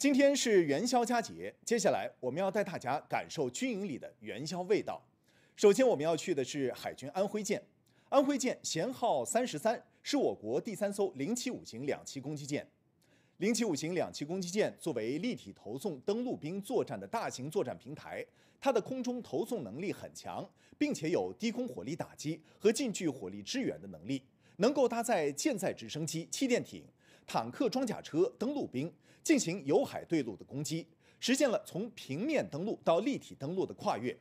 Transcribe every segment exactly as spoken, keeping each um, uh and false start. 今天是元宵佳节，接下来我们要带大家感受军营里的元宵味道。首先，我们要去的是海军安徽舰。安徽舰舷号三十三是我国第三艘零七五型两栖攻击舰。零七五型两栖攻击舰作为立体投送登陆兵作战的大型作战平台，它的空中投送能力很强，并且有低空火力打击和近距火力支援的能力，能够搭载舰载直升机、气垫艇、 坦克、装甲车、登陆兵进行由海对陆的攻击，实现了从平面登陆到立体登陆的跨越。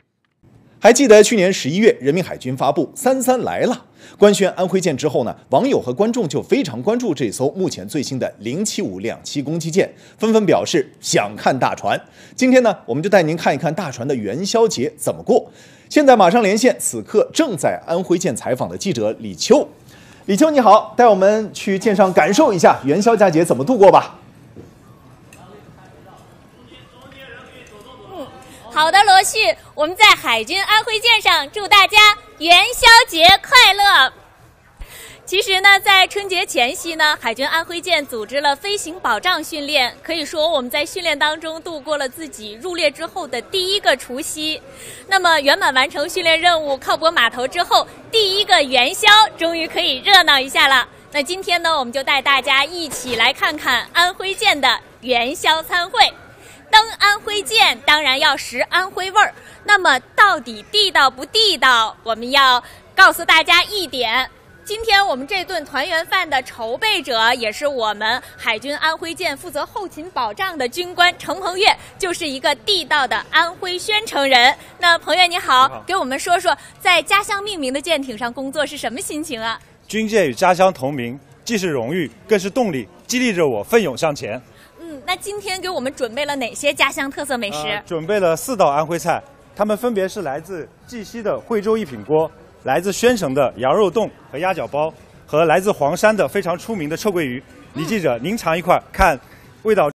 还记得去年十一月，人民海军发布“三三来了”官宣安徽舰之后呢，网友和观众就非常关注这艘目前最新的零七五两栖攻击舰，纷纷表示想看大船。今天呢，我们就带您看一看大船的元宵节怎么过。现在马上连线，此刻正在安徽舰采访的记者李秋。 李秋，你好，带我们去舰上感受一下元宵佳节怎么度过吧。嗯，好的，罗旭，我们在海军安徽舰上祝大家元宵节快乐。 其实呢，在春节前夕呢，海军安徽舰组织了飞行保障训练。可以说，我们在训练当中度过了自己入列之后的第一个除夕。那么，圆满完成训练任务，靠泊码头之后，第一个元宵终于可以热闹一下了。那今天呢，我们就带大家一起来看看安徽舰的元宵餐会。登安徽舰，当然要食安徽味儿。那么，到底地道不地道？我们要告诉大家一点。 今天我们这顿团圆饭的筹备者，也是我们海军安徽舰负责后勤保障的军官程鹏越，就是一个地道的安徽宣城人。那鹏越你好，你好给我们说说在家乡命名的舰艇上工作是什么心情啊？军舰与家乡同名，既是荣誉，更是动力，激励着我奋勇向前。嗯，那今天给我们准备了哪些家乡特色美食？呃、准备了四道安徽菜，它们分别是来自绩溪的惠州一品锅。 来自宣城的羊肉冻和鸭脚包，和来自黄山的非常出名的臭鳜鱼，李记者您尝一块，看味道。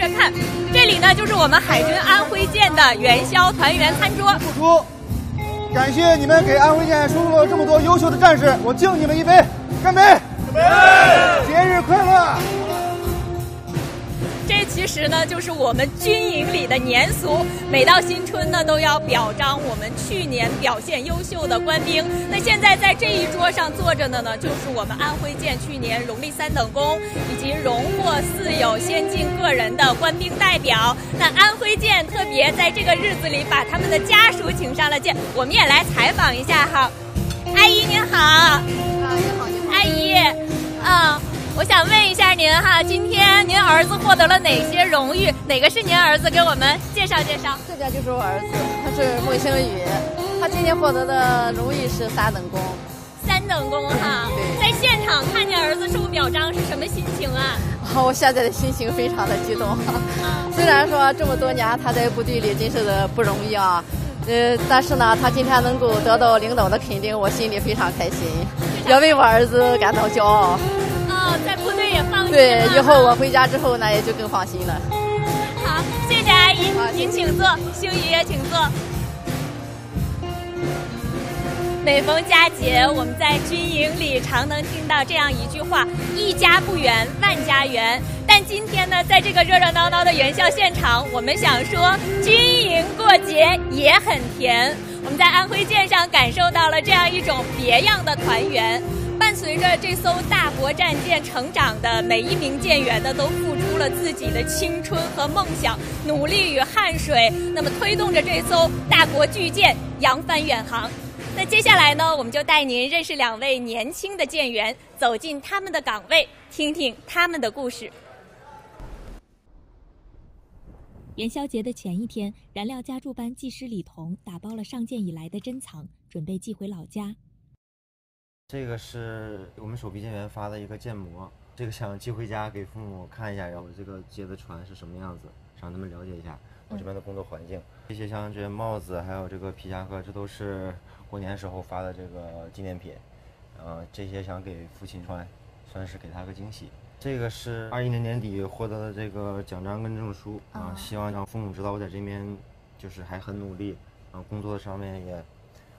接着看，这里呢就是我们海军安徽舰的元宵团圆餐桌。付出，感谢你们给安徽舰输送了这么多优秀的战士，我敬你们一杯，干杯！干杯！节日快乐！这其实呢就是我们军营里的年俗，每到新春呢都要表彰我们去年表现优秀的官兵。那现在在这一桌上坐着的呢，就是我们安徽舰去年荣立三等功以及 荣获四有先进个人的官兵代表，那安徽舰特别在这个日子里把他们的家属请上了舰，我们也来采访一下哈。阿姨您好，啊你好你好，阿姨，啊、嗯，我想问一下您哈，今天您儿子获得了哪些荣誉？哪个是您儿子？给我们介绍介绍。这个就是我儿子，他是孟星宇，他今天获得的荣誉是三等功。三等功哈，在现场看见儿子是不是表心情啊？我现在的心情非常的激动。虽然说这么多年他在部队里真是的不容易啊，呃，但是呢，他今天能够得到领导的肯定，我心里非常开心，也为我儿子感到骄傲。哦，在部队也放心了。对，以后我回家之后呢，也就更放心了。好，谢谢阿姨，您请坐，星宇也请坐。 每逢佳节，我们在军营里常能听到这样一句话：“一家不远，万家圆。”但今天呢，在这个热热闹闹的元宵现场，我们想说，军营过节也很甜。我们在安徽舰上感受到了这样一种别样的团圆。伴随着这艘大国战舰成长的每一名舰员呢，都付出了自己的青春和梦想、努力与汗水，那么推动着这艘大国巨舰扬帆远航。 那接下来呢，我们就带您认识两位年轻的舰员，走进他们的岗位，听听他们的故事。元宵节的前一天，燃料加注班技师李彤打包了上舰以来的珍藏，准备寄回老家。这个是我们首批舰员发的一个建模，这个想寄回家给父母看一下，然后这个接的船是什么样子，让他们了解一下我这边的工作环境。嗯、这些像这些帽子，还有这个皮夹克，这都是 过年时候发的这个纪念品，呃，这些想给父亲穿，算是给他个惊喜。这个是二一年年底获得的这个奖章跟证书啊、呃，希望让父母知道我在这边就是还很努力，啊、呃，工作上面也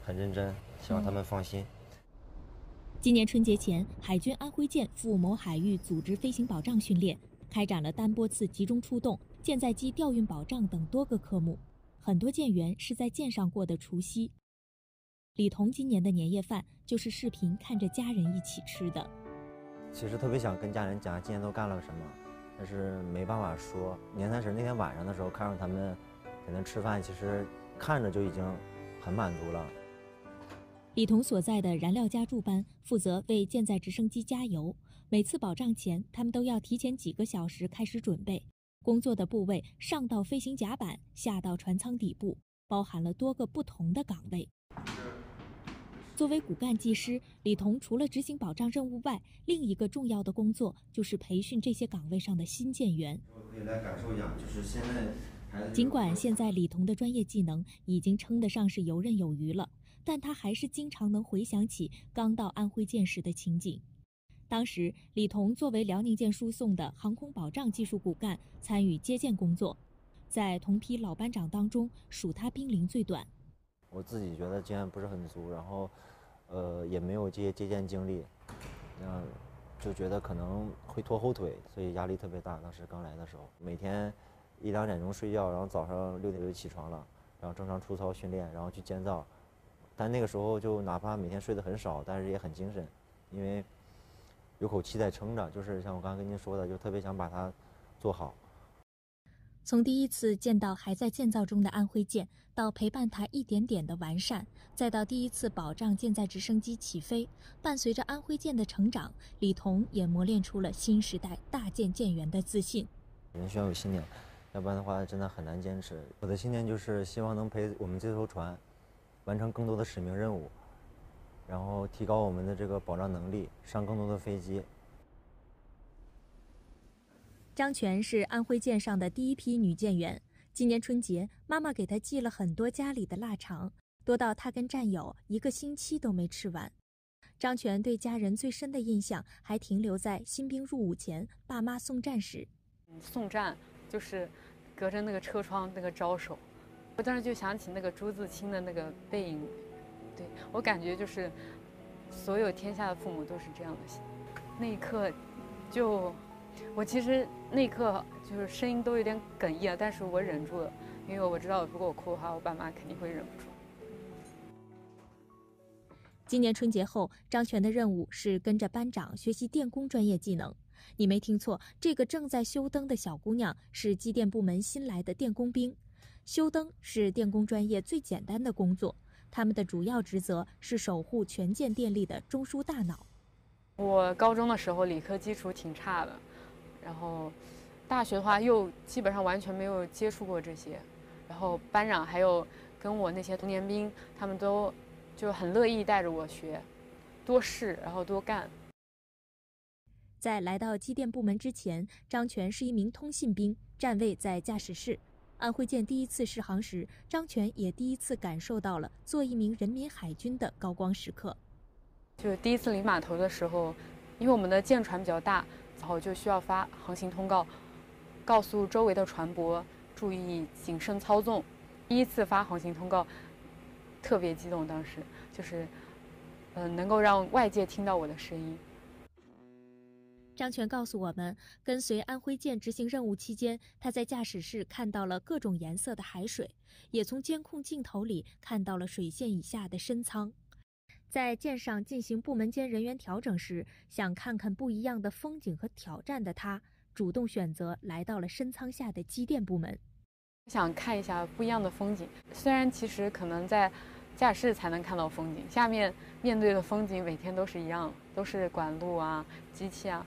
很认真，希望他们放心。嗯、今年春节前，海军安徽舰赴某海域组织飞行保障训练，开展了单波次集中出动、舰载机调运保障等多个科目。很多舰员是在舰上过的除夕。 李彤今年的年夜饭就是视频看着家人一起吃的。其实特别想跟家人讲今天都干了什么，但是没办法说。年三十那天晚上的时候，看着他们在那吃饭，其实看着就已经很满足了。李彤所在的燃料加注班负责为舰载直升机加油，每次保障前，他们都要提前几个小时开始准备。工作的部位上到飞行甲板，下到船舱底部，包含了多个不同的岗位。 作为骨干技师，李彤除了执行保障任务外，另一个重要的工作就是培训这些岗位上的新舰员。可以来感受一下，就是现在。尽管现在李彤的专业技能已经称得上是游刃有余了，但他还是经常能回想起刚到安徽舰时的情景。当时，李彤作为辽宁舰输送的航空保障技术骨干，参与接舰工作，在同批老班长当中，数他兵龄最短。 我自己觉得经验不是很足，然后，呃，也没有这些接见经历，那就觉得可能会拖后腿，所以压力特别大。当时刚来的时候，每天一两点钟睡觉，然后早上六点就起床了，然后正常出操训练，然后去监造。但那个时候就哪怕每天睡得很少，但是也很精神，因为有口气在撑着。就是像我刚才跟您说的，就特别想把它做好。 从第一次见到还在建造中的安徽舰，到陪伴它一点点的完善，再到第一次保障舰载直升机起飞，伴随着安徽舰的成长，李彤也磨练出了新时代大舰舰员的自信。人需要有信念，要不然的话真的很难坚持。我的信念就是希望能陪我们这艘船完成更多的使命任务，然后提高我们的这个保障能力，上更多的飞机。 张全是安徽舰上的第一批女舰员。今年春节，妈妈给她寄了很多家里的腊肠，多到她跟战友一个星期都没吃完。张全对家人最深的印象还停留在新兵入伍前，爸妈送战时。送战就是隔着那个车窗那个招手，我当时就想起那个朱自清的那个背影。对我感觉就是所有天下的父母都是这样的，那一刻就。 我其实那一刻就是声音都有点哽咽，但是我忍住了，因为我知道如果我哭的话，我爸妈肯定会忍不住。今年春节后，张全的任务是跟着班长学习电工专业技能。你没听错，这个正在修灯的小姑娘是机电部门新来的电工兵。修灯是电工专业最简单的工作，他们的主要职责是守护全舰电力的中枢大脑。我高中的时候理科基础挺差的。 然后，大学的话又基本上完全没有接触过这些，然后班长还有跟我那些童年兵，他们都就很乐意带着我学，多试然后多干。在来到机电部门之前，张全是一名通信兵，站位在驾驶室。安徽舰第一次试航时，张全也第一次感受到了做一名人民海军的高光时刻。就是第一次离码头的时候，因为我们的舰船比较大，然后就需要发航行通告，告诉周围的船舶注意谨慎操纵。第一次发航行通告，特别激动，当时就是，嗯、呃，能够让外界听到我的声音。 张全告诉我们，跟随安徽舰执行任务期间，他在驾驶室看到了各种颜色的海水，也从监控镜头里看到了水线以下的深舱。在舰上进行部门间人员调整时，想看看不一样的风景和挑战的他，主动选择来到了深舱下的机电部门，想看一下不一样的风景。虽然其实可能在驾驶室才能看到风景，下面面对的风景每天都是一样，都是管路啊、机器啊。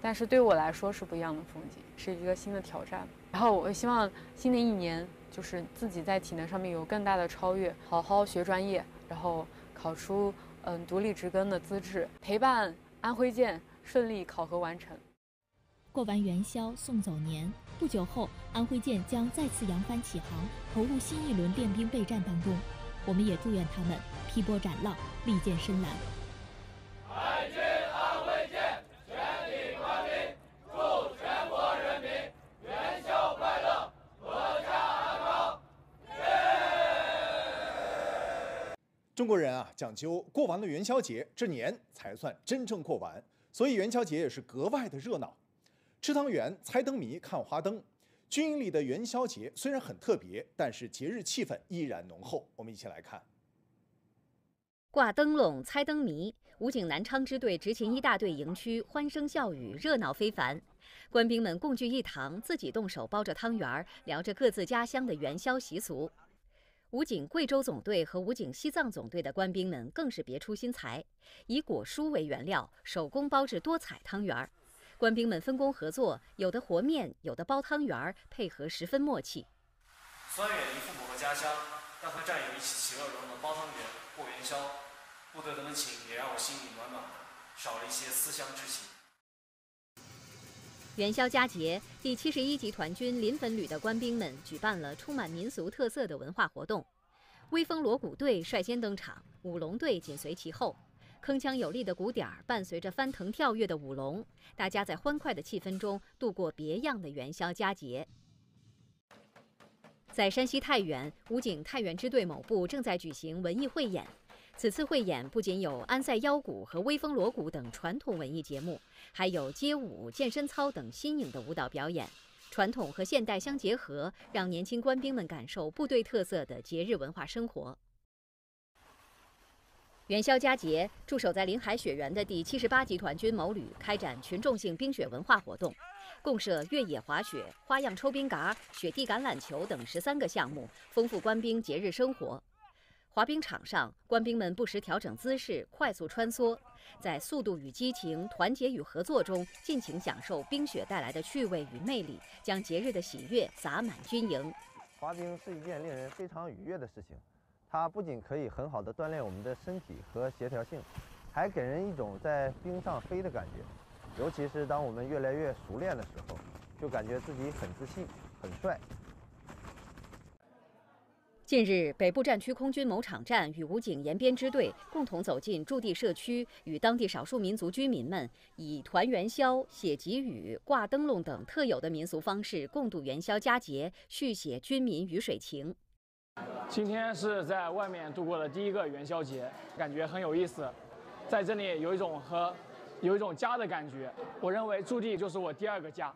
但是对我来说是不一样的风景，是一个新的挑战。然后我希望新的一年就是自己在体能上面有更大的超越，好好学专业，然后考出嗯独立植根的资质，陪伴安徽舰顺利考核完成。过完元宵送走年，不久后安徽舰将再次扬帆起航，投入新一轮练兵备战当中。我们也祝愿他们劈波斩浪，力荐深蓝。海军安徽舰。 中国人啊，讲究过完了元宵节，这年才算真正过完，所以元宵节也是格外的热闹。吃汤圆、猜灯谜、看花灯，军营里的元宵节虽然很特别，但是节日气氛依然浓厚。我们一起来看。挂灯笼、猜灯谜，武警南昌支队执勤一大队营区欢声笑语，热闹非凡。官兵们共聚一堂，自己动手包着汤圆，聊着各自家乡的元宵习俗。 武警贵州总队和武警西藏总队的官兵们更是别出心裁，以果蔬为原料，手工包制多彩汤圆。官兵们分工合作，有的和面，有的包汤圆，配合十分默契。虽远离父母和家乡，但和战友一起其乐融融包汤圆、过元宵，部队的温情也让我心里暖暖的，少了一些思乡之情。 元宵佳节，第七十一集团军临汾旅的官兵们举办了充满民俗特色的文化活动。威风锣鼓队率先登场，舞龙队紧随其后。铿锵有力的鼓点伴随着翻腾跳跃的舞龙，大家在欢快的气氛中度过别样的元宵佳节。在山西太原，武警太原支队某部正在举行文艺汇演。 此次汇演不仅有安塞腰鼓和威风锣鼓等传统文艺节目，还有街舞、健身操等新颖的舞蹈表演，传统和现代相结合，让年轻官兵们感受部队特色的节日文化生活。元宵佳节，驻守在临海雪原的第七十八集团军某旅开展群众性冰雪文化活动，共设越野滑雪、花样抽冰嘎、雪地橄榄球等十三个项目，丰富官兵节日生活。 滑冰场上，官兵们不时调整姿势，快速穿梭，在速度与激情、团结与合作中，尽情享受冰雪带来的趣味与魅力，将节日的喜悦洒满军营。滑冰是一件令人非常愉悦的事情，它不仅可以很好的锻炼我们的身体和协调性，还给人一种在冰上飞的感觉。尤其是当我们越来越熟练的时候，就感觉自己很自信、很帅。 近日，北部战区空军某场站与武警延边支队共同走进驻地社区，与当地少数民族居民们以团元宵、写给语、挂灯笼等特有的民俗方式共度元宵佳节，续写军民鱼水情。今天是在外面度过的第一个元宵节，感觉很有意思，在这里有一种和有一种家的感觉。我认为驻地就是我第二个家。